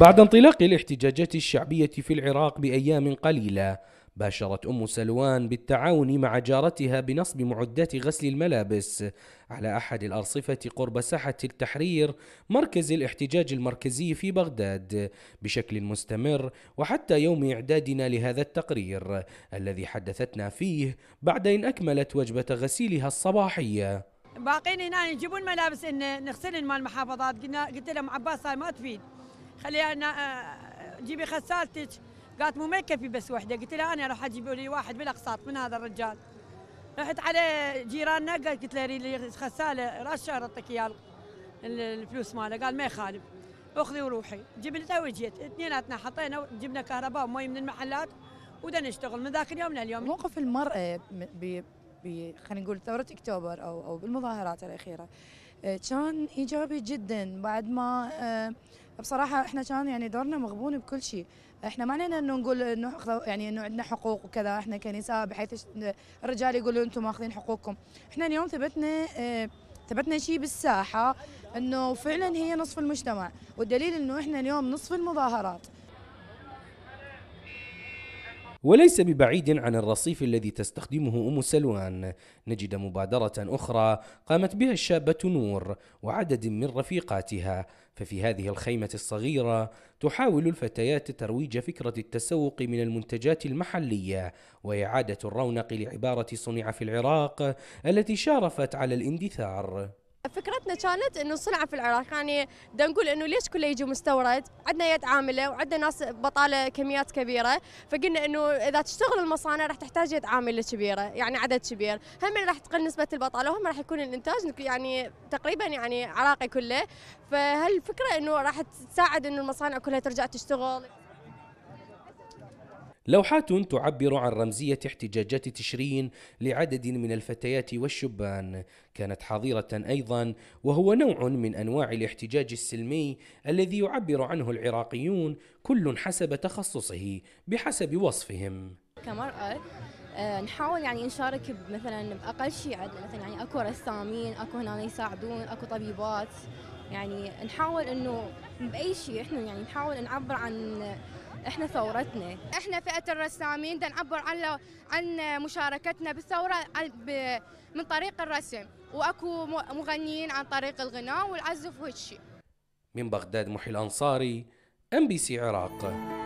بعد انطلاق الاحتجاجات الشعبية في العراق بأيام قليلة، باشرت أم سلوان بالتعاون مع جارتها بنصب معدات غسل الملابس على أحد الأرصفة قرب ساحة التحرير مركز الاحتجاج المركزي في بغداد بشكل مستمر، وحتى يوم إعدادنا لهذا التقرير الذي حدثتنا فيه بعد أن أكملت وجبة غسيلها الصباحية. باقين هنا يجيبون ملابس إن نغسلن مال المحافظات، قلت لهم عباس هاي ما تفيد، خليها جيبي غسالتك، قالت مو ما يكفي بس وحده، قلت لها انا راح اجيب لي واحد بالاقساط من هذا الرجال. رحت على جيراننا قلت له لي غساله راس شهر اعطيك اياه الفلوس ماله، قال ما يخالف اخذي وروحي، جبنتها وجيت اثنيناتنا حطينا جبنا كهرباء ومي من المحلات ودنا نشتغل من ذاك اليوم لليوم. موقف المراه خلينا نقول ثوره اكتوبر او بالمظاهرات الاخيره كان ايجابي جدا، بعد ما بصراحه احنا كان يعني دورنا مغبون بكل شيء، احنا ما علينا انه نقول انه يعني انه عندنا حقوق وكذا، احنا كنساء بحيث الرجال يقولوا انتم ماخذين حقوقكم، احنا اليوم ثبتنا شيء بالساحه انه فعلا هي نصف المجتمع، والدليل انه احنا اليوم نصف المظاهرات. وليس ببعيد عن الرصيف الذي تستخدمه أم سلوان نجد مبادرة أخرى قامت بها الشابة نور وعدد من رفيقاتها، ففي هذه الخيمة الصغيرة تحاول الفتيات ترويج فكرة التسوق من المنتجات المحلية وإعادة الرونق لعبارة صنع في العراق التي شارفت على الاندثار. فكرتنا كانت انه صنع في العراق، يعني بدنا نقول انه ليش كله يجي مستورد؟ عندنا يد عامله وعندنا ناس بطاله كميات كبيره، فقلنا انه اذا تشتغل المصانع راح تحتاج يد عامله كبيره، يعني عدد كبير، هم راح تقل نسبه البطاله وهم راح يكون الانتاج يعني تقريبا يعني عراقي كله، فهالفكره انه راح تساعد انه المصانع كلها ترجع تشتغل. لوحات تعبر عن رمزية احتجاجات تشرين لعدد من الفتيات والشبان كانت حاضرة أيضا، وهو نوع من أنواع الاحتجاج السلمي الذي يعبر عنه العراقيون كل حسب تخصصه بحسب وصفهم. كمرأة نحاول يعني نشارك مثلا بأقل شيء عندنا، مثلا يعني أكو رسامين، أكو هنا يساعدون، أكو طبيبات، يعني نحاول إنه بأي شيء إحنا يعني نحاول نعبر عن احنا ثورتنا. احنا فئه الرسامين بدنا نعبر عن مشاركتنا بالثوره من طريق الرسم، واكو مغنيين عن طريق الغناء والعزف وهالشيء. من بغداد محي الأنصاري، MBC عراق.